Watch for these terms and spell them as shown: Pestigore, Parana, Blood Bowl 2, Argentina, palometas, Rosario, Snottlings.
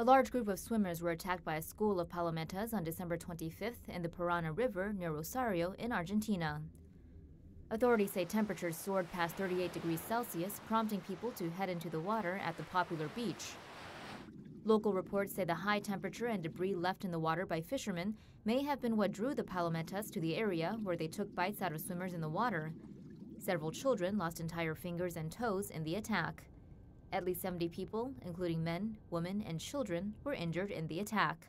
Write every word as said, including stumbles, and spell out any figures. A large group of swimmers were attacked by a school of palometas on December twenty-fifth in the Parana River near Rosario in Argentina. Authorities say temperatures soared past thirty-eight degrees Celsius, prompting people to head into the water at the popular beach. Local reports say the high temperature and debris left in the water by fishermen may have been what drew the palometas to the area, where they took bites out of swimmers in the water. Several children lost entire fingers and toes in the attack. At least seventy people, including men, women, and children, were injured in the attack.